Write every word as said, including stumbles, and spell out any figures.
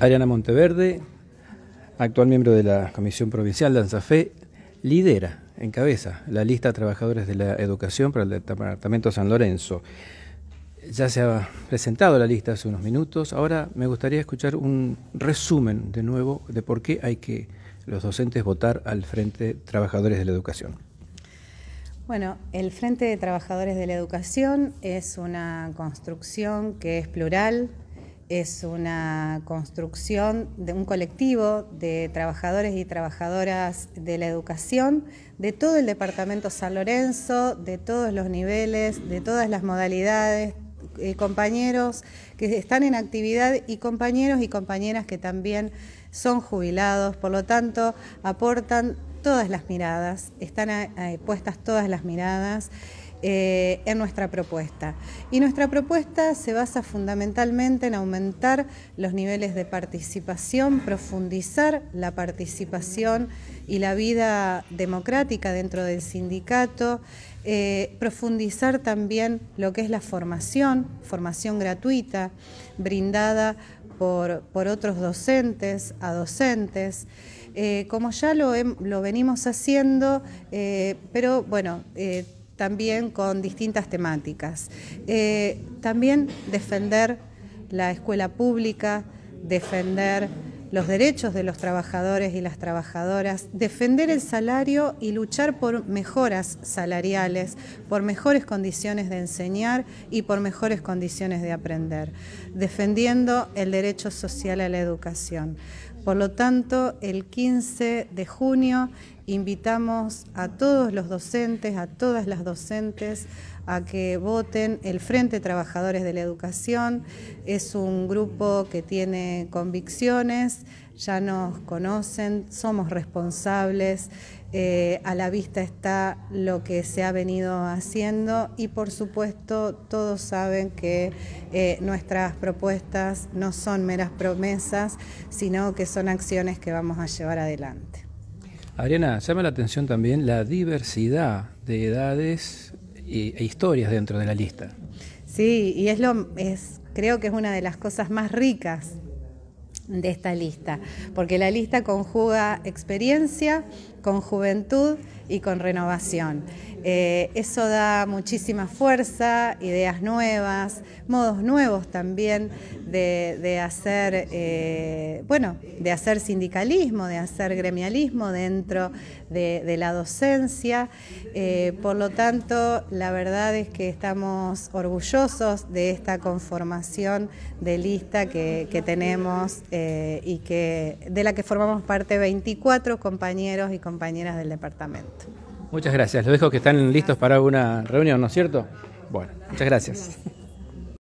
Adriana Monteverde, actual miembro de la Comisión Provincial de AMSAFE, lidera, encabeza la lista de trabajadores de la educación para el departamento San Lorenzo. Ya se ha presentado la lista hace unos minutos. Ahora me gustaría escuchar un resumen de nuevo de por qué hay que los docentes votar al Frente de Trabajadores de la Educación. Bueno, el Frente de Trabajadores de la Educación es una construcción que es plural, es una construcción de un colectivo de trabajadores y trabajadoras de la educación de todo el departamento San Lorenzo, de todos los niveles, de todas las modalidades, eh, compañeros que están en actividad y compañeros y compañeras que también son jubilados, por lo tanto aportan todas las miradas, están eh, puestas todas las miradas Eh, en nuestra propuesta. Y nuestra propuesta se basa fundamentalmente en aumentar los niveles de participación, profundizar la participación y la vida democrática dentro del sindicato, eh, profundizar también lo que es la formación, formación gratuita, brindada por, por otros docentes, a docentes, eh, como ya lo, lo venimos haciendo, eh, pero bueno, eh, también con distintas temáticas. Eh, también defender la escuela pública, defender los derechos de los trabajadores y las trabajadoras, defender el salario y luchar por mejoras salariales, por mejores condiciones de enseñar y por mejores condiciones de aprender, defendiendo el derecho social a la educación. Por lo tanto, el quince de junio invitamos a todos los docentes, a todas las docentes, a que voten el Frente de Trabajadores de la Educación. Es un grupo que tiene convicciones, ya nos conocen, somos responsables, eh, a la vista está lo que se ha venido haciendo y por supuesto todos saben que eh, nuestras propuestas no son meras promesas, sino que son acciones que vamos a llevar adelante. Adriana, llama la atención también la diversidad de edades e historias dentro de la lista. Sí, y es lo es creo que es una de las cosas más ricas de esta lista, porque la lista conjuga experiencia con juventud y con renovación. Eh, eso da muchísima fuerza, ideas nuevas, modos nuevos también de, de hacer, eh, bueno, de hacer sindicalismo, de hacer gremialismo dentro de, de la docencia. Eh, por lo tanto, la verdad es que estamos orgullosos de esta conformación de lista que, que tenemos eh, y que de la que formamos parte veinticuatro compañeros y compañeras compañeras del departamento. Muchas gracias. Los dejo que están listos para una reunión, ¿no es cierto? Bueno, muchas gracias.